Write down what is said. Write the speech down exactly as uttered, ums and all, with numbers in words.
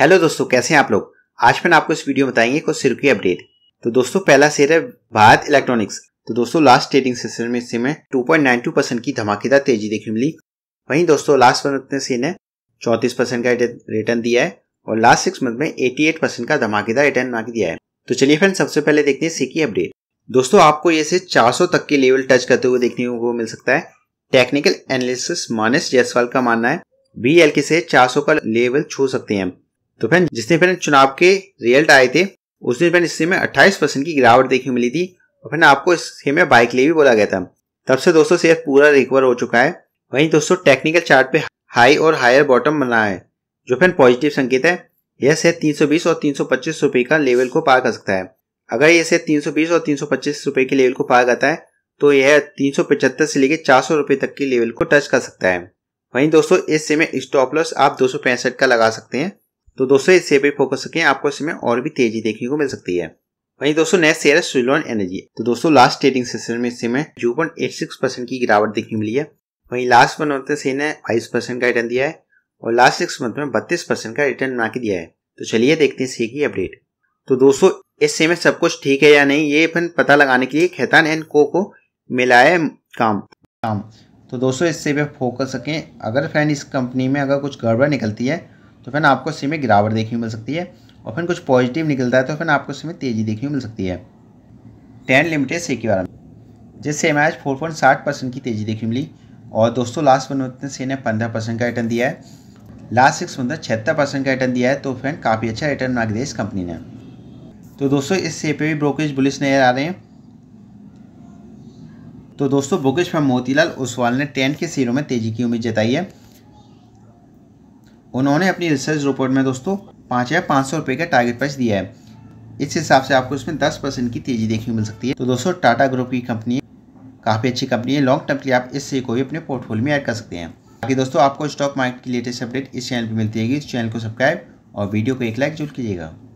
Hello दोस्तों, कैसे हैं आप लोग। आज मैं आपको इस वीडियो में बताएंगे कुछ शेयर की अपडेट। तो दोस्तों पहला शेयर है भारत इलेक्ट्रॉनिक्स। तो दोस्तों लास्ट ट्रेडिंग सेशन में इससे में दो पॉइंट नौ दो परसेंट की धमाकेदार तेजी देखने मिली। वहीं दोस्तों लास्ट मंथ में से ने चौंतीस परसेंट का रिटर्न दिया है और लास्ट सिक्स मंथ में अट्ठासी परसेंट का धमाकेदार रिटर्न आके दिया है। तो चलिए फ्रेंड, सबसे पहले देखते हैं शेयर की अपडेट। दोस्तों आपको ये शेयर चार सौ तक के लेवल टच करते हुए देखने को मिल सकता है। टेक्निकल एनालिस्ट मानस जायसवाल का मानना है बी एल के शेयर चार सौ का लेवल छू सकते हैं। तो फ्रेंड जिसने फ्रेंड चुनाव के रिजल्ट आए थे उस दिन फ्रेंड इससे में अट्ठाईस परसेंट की गिरावट देखने मिली थी और फ्रेंड आपको इससे में बाइक ले भी बोला गया था। तब से दोस्तों शेयर पूरा रिकवर हो चुका है। वहीं दोस्तों टेक्निकल चार्ट पे हाई और हायर बॉटम बना है जो फ्रेंड पॉजिटिव संकेत है। यह शेयर तीन सौ बीस और तीन सौ पच्चीस रुपए का लेवल को पार कर सकता है। अगर यह शेयर तीन सौ बीस और तीन सौ पच्चीस रुपए के लेवल को पार करता है तो यह तीन सौ पचहत्तर से लेकर चार सौ रुपए तक के लेवल को टच कर सकता है। वहीं दोस्तों इस शेयर में स्टॉप लॉस आप दो सौ पैंसठ का लगा सकते हैं। तो दोस्तों इस शेयर पे फोकस करें, आपको इसमें और भी तेजी देखने को मिल सकती है। वहीं दोस्तों नेक्स्ट शेयर है सुलोन एनर्जी। तो दोस्तों लास्ट ट्रेडिंग सेशन में इससे में जीरो पॉइंट आठ छह परसेंट की गिरावट देखने मिली है। वहीं लास्ट वन मंथ से ने बाईस परसेंट का रिटर्न दिया है और लास्ट सिक्स मंथ में बत्तीस परसेंट का रिटर्न बना के दिया है। तो चलिए देखते हैं शेयर की अपडेट। तो दोस्तों इस शेयर में सब कुछ ठीक है या नहीं ये अपन पता लगाने के लिए कैतान एंड कोको को मिला है काम काम। तो दोस्तों इस शेयर पे फोकस करें। अगर फ्रेंड इस कंपनी में अगर कुछ गड़बड़ निकलती है तो फिर आपको शेयर में गिरावट देखने को मिल सकती है और फिर कुछ पॉजिटिव निकलता है तो फिर आपको शेयर में तेजी देखने को मिल सकती है। टेन लिमिटेड शेयर के बारे में, जिस शेयर में आज फोर पॉइंट साठ परसेंट की तेजी देखने को मिली और दोस्तों लास्ट वन मंथ में शेयर ने पंद्रह परसेंट का रिटर्न दिया है, लास्ट सिक्स मंथ में छिहत्तर परसेंट का रिटर्न दिया है। तो फ्रेंड काफ़ी अच्छा रिटर्न बना के दिया इस कंपनी ने। तो दोस्तों इस शेयर पर भी ब्रोकरेज बुलिश नजर आ रहे हैं। तो दोस्तों ब्रोकरेज फर्म मोतीलाल ओसवाल ने टेन के शेयरों में तेजी की उम्मीद जताई है। उन्होंने अपनी रिसर्च रिपोर्ट में दोस्तों पाँच हज़ार पाँच सौ रुपये का टारगेट प्राइस दिया है। इस हिसाब से आपको इसमें दस परसेंट की तेजी देखने को मिल सकती है। तो दोस्तों टाटा ग्रुप की कंपनी काफ़ी अच्छी कंपनी है। लॉन्ग टर्म के लिए आप इस शेयर को भी अपने पोर्टफोलियो में ऐड कर सकते हैं। बाकी दोस्तों आपको स्टॉक मार्केट की लेटेस्ट अपडेट इस चैनल पर मिलती है। इस चैनल को सब्सक्राइब और वीडियो को एक लाइक जरूर कीजिएगा।